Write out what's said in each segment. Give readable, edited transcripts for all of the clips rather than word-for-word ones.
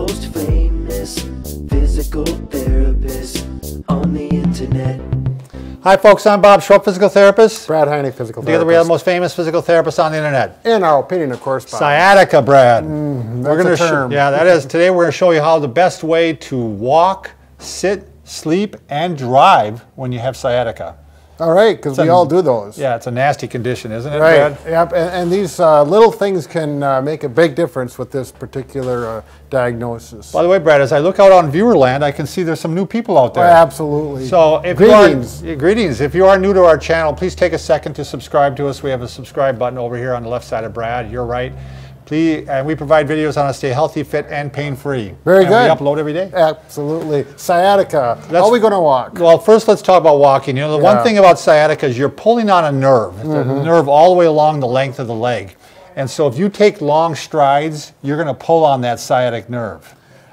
most famous physical therapist on the internet. Hi folks, I'm Bob Schrupp, physical therapist. Brad Heineck, physical therapist. Together we are the most famous physical therapists on the internet. In our opinion, of course, Bob. Sciatica, Brad. We're gonna show, yeah, that is. Today we're gonna show you how the best way to walk, sit, sleep, and drive when you have sciatica. All right, because we all do those. Yeah, it's a nasty condition, isn't it, Brad? Right, yep, and these little things can make a big difference with this particular diagnosis. By the way, Brad, as I look out on viewer land, I can see there's some new people out there. Oh, absolutely. So, if greetings. You are, greetings. If you are new to our channel, please take a second to subscribe to us. We have a subscribe button over here on the left side of Brad, your right. Please, and we provide videos on how to stay healthy, fit, and pain-free. Very good. We upload every day. Absolutely. Sciatica. How are we going to walk? Well, first let's talk about walking. You know, the one thing about sciatica is you're pulling on a nerve, the nerve all the way along the length of the leg. And so if you take long strides, you're going to pull on that sciatic nerve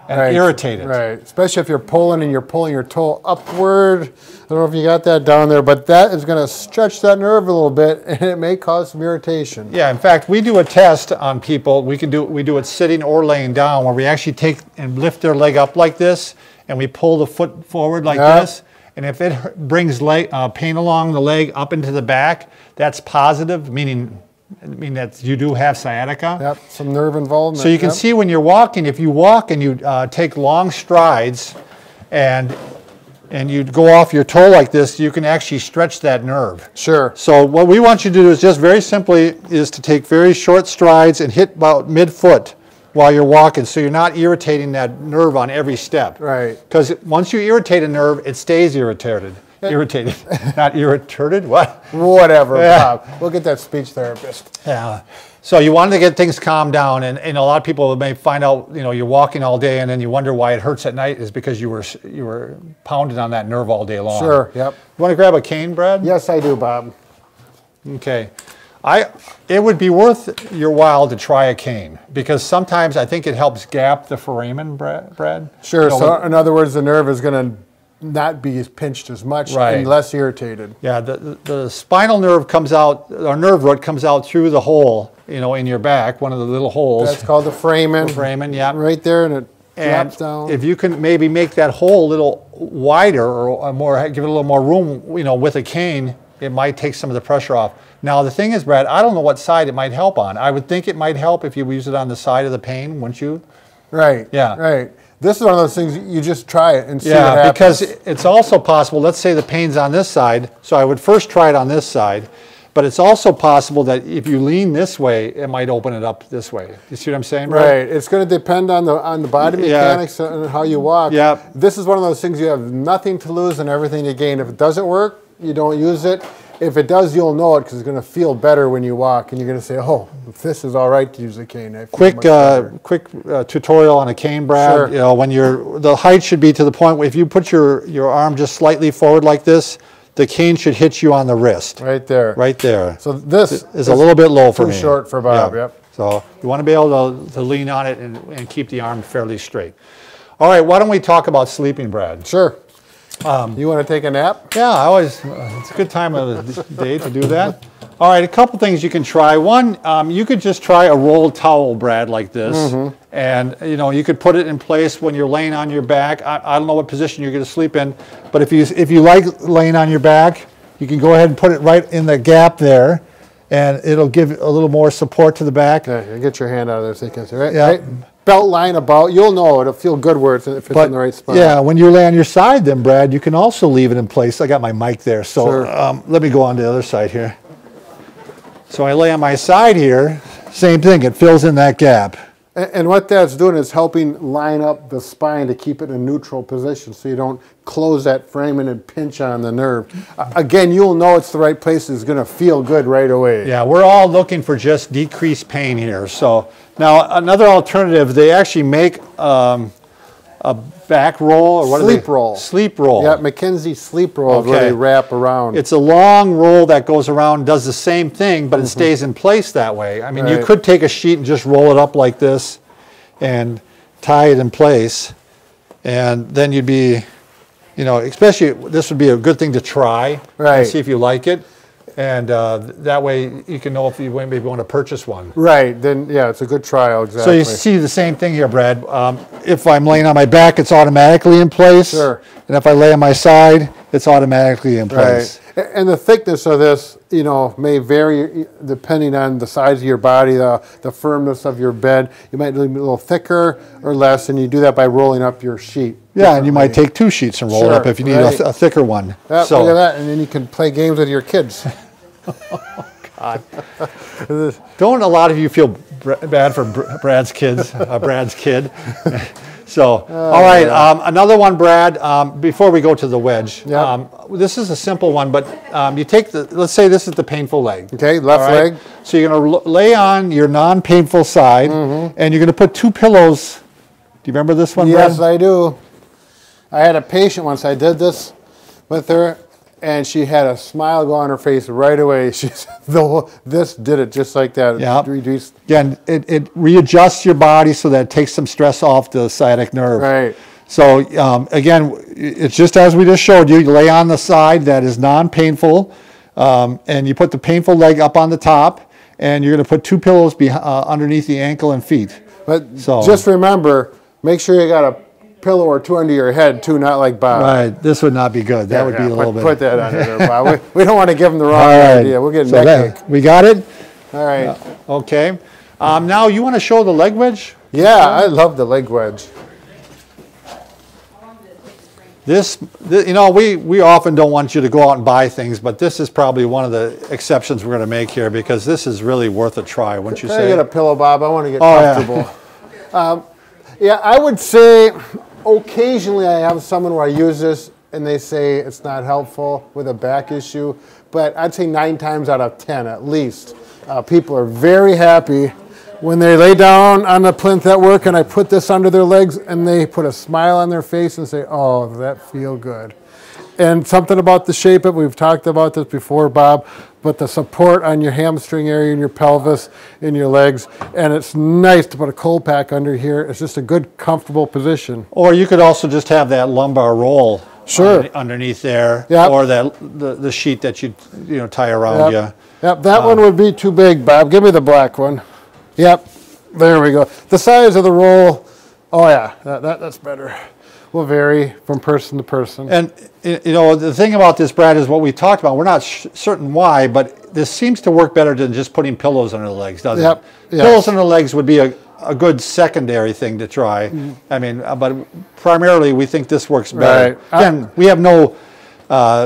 and irritate it. Right. Especially if you're pulling and you're pulling your toe upward. I don't know if you got that down there, but that is going to stretch that nerve a little bit, and it may cause some irritation. Yeah, in fact, we do a test on people. We do it sitting or laying down, where we actually take and lift their leg up like this, and we pull the foot forward like this. And if it brings pain along the leg up into the back, that's positive, meaning that you do have sciatica. Yep, some nerve involvement. So you can see when you're walking, if you walk and you take long strides and you go off your toe like this, you can actually stretch that nerve. Sure. So what we want you to do is just very simply is to take very short strides and hit about midfoot while you're walking, so you're not irritating that nerve on every step. Right. Because once you irritate a nerve, it stays irritated. Irritated, not irritated, what? Whatever, Bob. We'll get that speech therapist. Yeah. So you wanted to get things calmed down, and a lot of people may find out, you know, you're walking all day and then you wonder why it hurts at night is because you were pounding on that nerve all day long. Sure, yep. You want to grab a cane, Brad? Yes, I do, Bob. Okay. It would be worth your while to try a cane, because sometimes I think it helps gap the foramen, Brad. Sure, you know, so in other words, the nerve is going to not be as pinched as much and less irritated. Yeah, the spinal nerve comes out, our nerve root comes out through the hole, you know, in your back, one of the little holes. That's called the foramen. The foramen, yeah. Right there, and it drops down. If you can maybe make that hole a little wider or more, give it a little more room, you know, with a cane, it might take some of the pressure off. Now, the thing is, Brad, I don't know what side it might help on. I would think it might help if you use it on the side of the pain, wouldn't you? Right, yeah. Right. This is one of those things you just try it and see what happens. Yeah, because it's also possible, let's say the pain's on this side, so I would first try it on this side, but it's also possible that if you lean this way, it might open it up this way. You see what I'm saying, Brad? Right, it's going to depend on the body mechanics and how you walk. Yeah. This is one of those things you have nothing to lose and everything to gain. If it doesn't work, you don't use it. If it does, you'll know it because it's going to feel better when you walk, and you're going to say, oh, this is all right to use a cane. Quick tutorial on a cane, Brad. Sure. You know, when you're, the height should be to the point where if you put your arm just slightly forward like this, the cane should hit you on the wrist. Right there. Right there. So this is a little bit low for me. Too short for Bob, yep. So you want to be able to lean on it and keep the arm fairly straight. All right, why don't we talk about sleeping, Brad? Sure. You want to take a nap? Yeah, I always. It's a good time of the day to do that. All right, a couple things you can try. One, you could just try a rolled towel, Brad, like this, and you know you could put it in place when you're laying on your back. I don't know what position you're going to sleep in, but if you like laying on your back, you can go ahead and put it right in the gap there, and it'll give a little more support to the back. Okay, get your hand out of there so you can see. Right? Yeah. Right? Belt line about, you'll know it'll feel good where it's if it's in the right spot. Yeah, when you lay on your side, then Brad, you can also leave it in place. I got my mic there, so let me go on to the other side here. So I lay on my side here. Same thing, it fills in that gap. And what that's doing is helping line up the spine to keep it in a neutral position so you don't close that foramen and pinch on the nerve. Again, you'll know it's the right place. It's going to feel good right away. Yeah, we're all looking for just decreased pain here. So now another alternative, they actually make a back roll or what sleep roll. Sleep roll. Yeah, McKenzie sleep roll is where they wrap around. It's a long roll that goes around, does the same thing, but it stays in place that way. I mean, you could take a sheet and just roll it up like this and tie it in place. And then you'd be, you know, especially this would be a good thing to try and see if you like it. And that way you can know if you maybe want to purchase one. Right, then yeah, it's a good trial, exactly. So you see the same thing here, Brad. If I'm laying on my back, it's automatically in place. Sure. And if I lay on my side, it's automatically in place. Right. And the thickness of this, you know, may vary depending on the size of your body, the firmness of your bed. You might be a little thicker or less, and you do that by rolling up your sheet. Yeah, and you might take two sheets and roll it up if you need a thicker one. That, so. Look at that, and then you can play games with your kids. Oh, God. Don't a lot of you feel bad for Brad's kids, Brad's kid? So, all right, another one, Brad, before we go to the wedge. Yep. This is a simple one, but you take the, let's say this is the painful leg. Okay, left leg. So you're going to lay on your non-painful side, and you're going to put two pillows. Do you remember this one, Brad? Yes, I do. I had a patient once. I did this with her, and she had a smile go on her face right away. She said, this did it just like that. Yep. Again, it readjusts your body so that it takes some stress off the sciatic nerve. Right. So, again, it's just as we just showed you. You lay on the side that is non-painful, and you put the painful leg up on the top, and you're going to put two pillows underneath the ankle and feet. But just remember, make sure you got a pillow or two under your head too, not like Bob. Right, this would not be good. That would be a little bit. Put that under there, Bob. We don't want to give them the wrong idea. We'll get neck ache. We got it? All right. Okay. Now, you want to show the leg wedge? Yeah, I love the leg wedge. This you know, we often don't want you to go out and buy things, but this is probably one of the exceptions we're going to make here because this is really worth a try, wouldn't you say? Can I get a pillow, Bob? I want to get comfortable. Yeah. Yeah, I would say occasionally I have someone where I use this and they say it's not helpful with a back issue, but I'd say 9 times out of 10 at least. People are very happy when they lay down on the plinth at work and I put this under their legs and they put a smile on their face and say, oh, does that feel good? And something about the shape of it, we've talked about this before, Bob, but the support on your hamstring area and your pelvis and your legs. And it's nice to put a cold pack under here. It's just a good, comfortable position. Or you could also just have that lumbar roll underneath there or that the sheet that you know, tie around you. Yep, that one would be too big, Bob. Give me the black one. Yep, there we go. The size of the roll, oh yeah, that's better. Will vary from person to person. And you know, the thing about this, Brad, is what we talked about. We're not certain why, but this seems to work better than just putting pillows under the legs, doesn't it? Yep. Pillows under the legs would be a good secondary thing to try. I mean, but primarily we think this works better. Right. Again, we have no...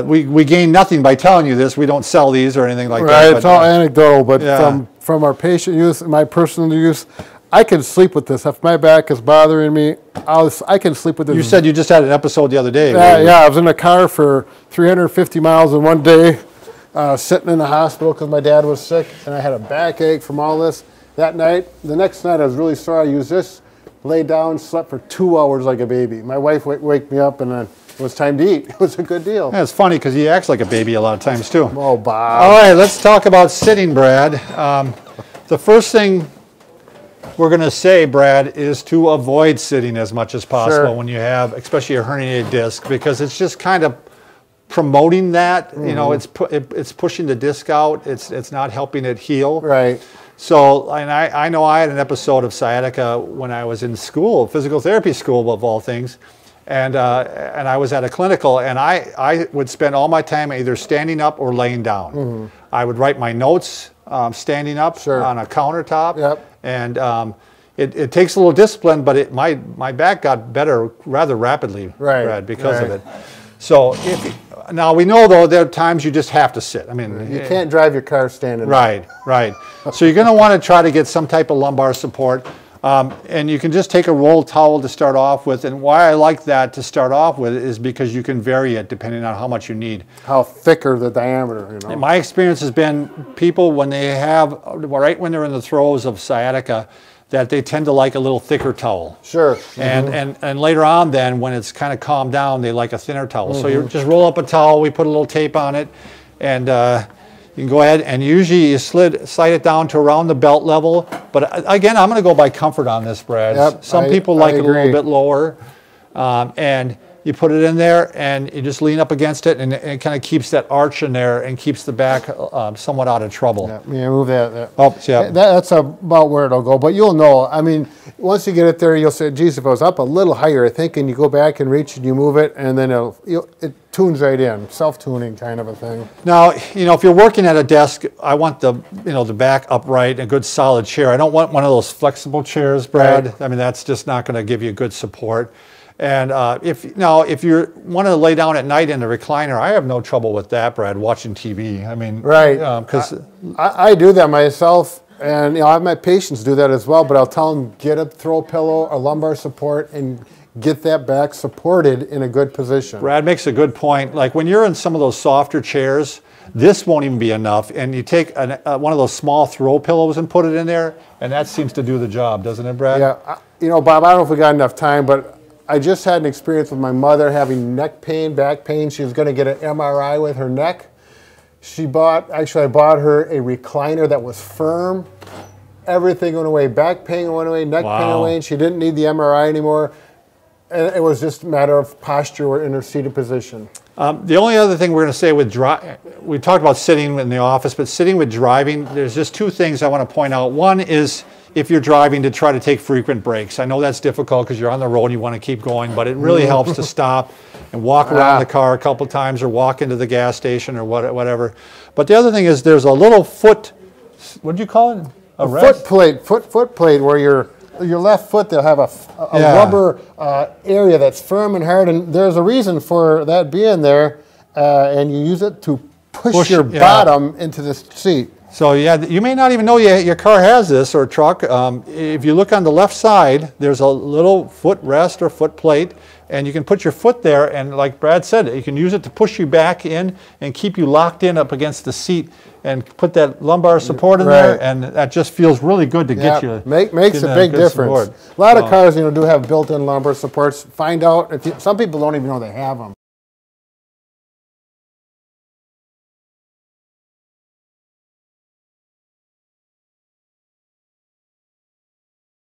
we gain nothing by telling you this. We don't sell these or anything like that. Right, it's all anecdotal, but from our patient use, my personal use, I can sleep with this. If my back is bothering me, I can sleep with this. You said you just had an episode the other day. Yeah, I was in a car for 350 miles in one day, sitting in the hospital because my dad was sick, and I had a backache from all this. That night, the next night I was really sorry I used this, lay down, slept for 2 hours like a baby. My wife waked me up, and then it was time to eat. It was a good deal. Yeah, it's funny because he acts like a baby a lot of times too. Oh, Bob. All right, let's talk about sitting, Brad. The first thing we're going to say, Brad, is to avoid sitting as much as possible when you have, especially a herniated disc, because it's just kind of promoting that. You know, it's pushing the disc out. It's not helping it heal. Right. So, and I know I had an episode of sciatica when I was in school, physical therapy school of all things. And I was at a clinical, and I would spend all my time either standing up or laying down. I would write my notes standing up on a countertop, and it takes a little discipline, but my back got better rather rapidly, Brad, because of it. So now we know, though, there are times you just have to sit. I mean, you can't drive your car standing up. Right. So you're going to want to try to get some type of lumbar support. And you can just take a roll towel to start off with. And why I like that to start off with is because you can vary it depending on how much you need. How thicker the diameter, you know. And my experience has been people when they have, right when they're in the throes of sciatica, that they tend to like a little thicker towel. Sure. And, and later on then, when it's kind of calmed down, they like a thinner towel. So you just roll up a towel, we put a little tape on it, and... you can go ahead and usually you slide it down to around the belt level. But again, I'm going to go by comfort on this, Brad. Some people like it a little bit lower. And You put it in there and you just lean up against it, and it kind of keeps that arch in there and keeps the back somewhat out of trouble. Yeah, you move that. Oh, yeah. That's about where it'll go, but you'll know. I mean, once you get it there, you'll say, geez, if I was up a little higher, I think, and you go back and reach and you move it, and then it tunes right in, self-tuning kind of a thing. Now, you know, if you're working at a desk, I want the, you know, the back upright, a good solid chair. I don't want one of those flexible chairs, Brad. Right. I mean, that's just not going to give you good support. And if you want to lay down at night in the recliner, I have no trouble with that, Brad, watching TV. I mean, right? Because I do that myself, and I have my patients do that as well. But I'll tell them, get up, throw a pillow, a lumbar support, and get that back supported in a good position. Brad makes a good point. Like when you're in some of those softer chairs, this won't even be enough, and you take one of those small throw pillows and put it in there, and that seems to do the job, doesn't it, Brad? Yeah. Bob, I don't know if we got enough time, but I just had an experience with my mother having neck pain, back pain. She was going to get an MRI with her neck. I bought her a recliner that was firm. Everything went away. Back pain went away, neck pain went away, and she didn't need the MRI anymore. And it was just a matter of posture or in her seated position. The only other thing we're going to say with we talked about sitting in the office, but sitting with driving, there's just two things I want to point out. One is, if you're driving, to try to take frequent breaks. I know that's difficult because you're on the road and you want to keep going, but it really helps to stop and walk around the car a couple times, or walk into the gas station or whatever. But the other thing is, there's a little foot, what do you call it? A rest? Foot plate where your left foot, they'll have a rubber area that's firm and hard, and there's a reason for that being there, and you use it to push your bottom into the seat. So yeah, you may not even know your car has this, or truck. If you look on the left side, there's a little foot rest or foot plate, and you can put your foot there, and like Brad said, you can use it to push you back in and keep you locked in up against the seat, and put that lumbar support in there, and that just feels really good to get you. Makes a big difference. A lot of cars do have built-in lumbar supports. Find out, some people don't even know they have them.